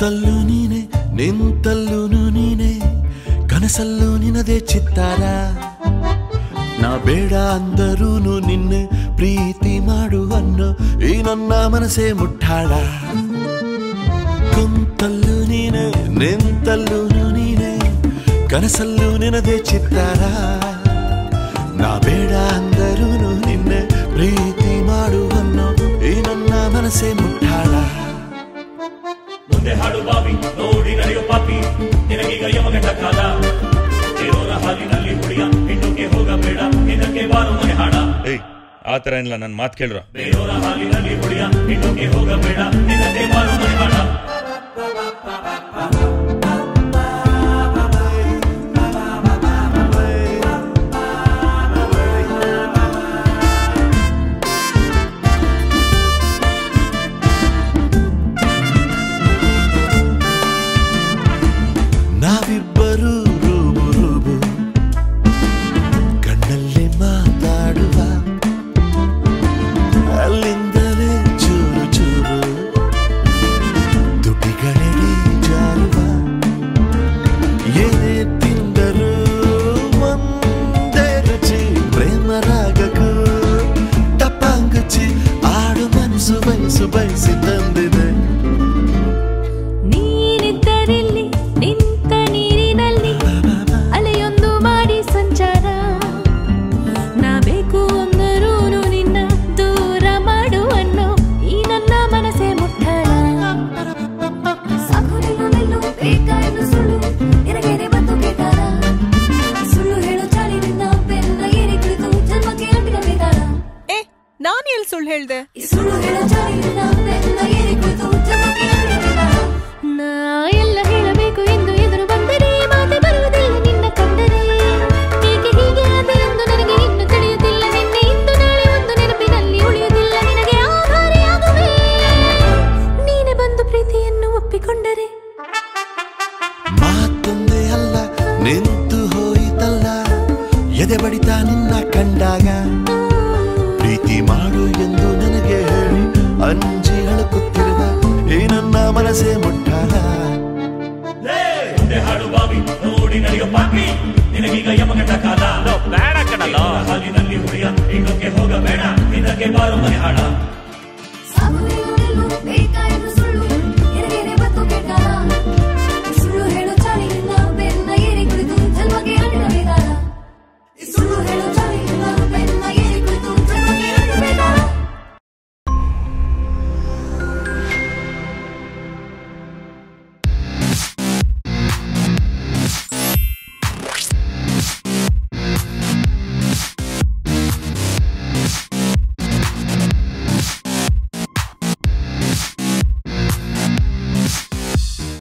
ಸುತ್ತಲ್ಲೂ ನೀನೆ ನಿಂತಲ್ಲೂ ನೀನೆ ಕನಸಲ್ಲೂ ನಿನ್ನದೇ ಚಿತ್ತಾರ. ನಾ ಬೇಡ ಅಂದರೂನು ನಿನ್ನೆ ಪ್ರೀತಿ ಮಾಡುವನ್ನೋ ಈ ನನ್ನ ಮನಸೆ ಮುಟ್ಟಾಳ. ಕುಂತಲ್ಲೂ ನೀನೆ ನಿಂತಲ್ಲೂ ನೀನೆ ಕನಸಲ್ಲೂ ನಿನ್ನದೇ ಚಿತ್ತಾರ. ನಾ ಬೇಡ ಅಂದರೂನು ನಿನ್ನೆ ಪ್ರೀತಿ ಮಾಡುವನ್ನೋ ಈ ನನ್ನ ಮನಸೆ ಮುಟ್ಟಾಳ. ಮುಂದೆ ಹಾಡು ಬಾವಿ ನೋಡಿ ನಡೆಯೋ ಪಾಪಿ ನಿನಗೀಗ ಯಮಗಂಡ ಕಾಲ. ಇರೋರ ಹಾಲಿನಲ್ಲಿ ಹುಡಿಯ ಹಿಂಡುಗೆ ಹೋಗಬೇಡ ಇದಕ್ಕೆ ಬಾರು ಮನೆ ಹಾಡ. ಆ ಥರ ಏನಿಲ್ಲ, ನನ್ನ ಮಾತು ಕೇಳ್ರ. ಬೇರೋರ ಹಾಲಿನಲ್ಲಿ ಹುಡಿಯ ಹಿಂಡುಗೆ ಹೋಗಬೇಡ ಇದಕ್ಕೆ ಬಾರು ಮನೆ ಹಾಡ. ನಾವಿಬ್ಬರು ರೂಬು ರೂಬು ಕಣ್ಣಲ್ಲಿ ಮಾತಾಡುವ, ಅಲ್ಲಿಂದಲೇ ಚೂರು ಚೂರು ತುಟಿಗಳಿಗೆ ಜಾರುವ. ಏನೇ ತಿಂದರೂ ಒಂದೇ ರುಚಿ, ಪ್ರೇಮ ರಾಗಕ್ಕೂ ತಪ್ಪಂಗುಚಿ ಆಡು ಮನಸ್ಸು ಬಯಸು ಬಯಸಿ ತಂದಿದೆ. ನಾನು ಎಲ್ಲಿ ಸುಳ್ಳು ಹೇಳ್ದೆ? ನಾ ಎಲ್ಲ ಹೇಳಬೇಕು ಎಂದು ಎದುರು ಬಂದರೆ ಮಾತೆ ಬರುವುದಿಲ್ಲ ನಿನ್ನ ಕಂಡರೆ. ಹೀಗೆ ಹೀಗೆ ಆದ ಎಂದು ನನಗೆ ಇನ್ನು ತಿಳಿಯುತ್ತಿಲ್ಲ. ನಿನ್ನೆ ಇಂದು ನಾಳೆ ಒಂದು ನೆನಪಿನಲ್ಲಿ ಉಳಿಯುವುದಿಲ್ಲ. ನಿನಗೆ ಆಧಾರಿಯಾಗುವೆ ನೀನೆ ಬಂದು ಪ್ರೀತಿಯನ್ನು ಒಪ್ಪಿಕೊಂಡರೆ. ಮಾತೊಂದೇ ಅಲ್ಲ ನಿಂತು ಹೋಯಿತಲ್ಲ ಎದೆ ಬಡಿತ ನಿನ್ನ ಕಂಡಾಗ. ಪ್ರೀತಿ ಮಾಡು ಎಂದು ನನಗೆ ಹೇಳಿ ಅಂಜಿ ಹಳುಕುತ್ತಿರುವ ಈ ನನ್ನ ಮನಸೆ ಮುಟ್ಟಾಳ. ಹಾಡು ಬಾವಿ ನೋಡಿ ನಡೆಯೋ ಪಾಪಿ ನಿನಗೀಗ ಯಮಗಂಡ ಕಾಲ. ಹಾಲಿನಲ್ಲಿ ಹುಡಿಯ ಹಿಂಡಕ್ಕೆ ಹೋಗಬೇಡ ಇದಕ್ಕೆ ಬಾರು ಮನೆ ಹಾಡ.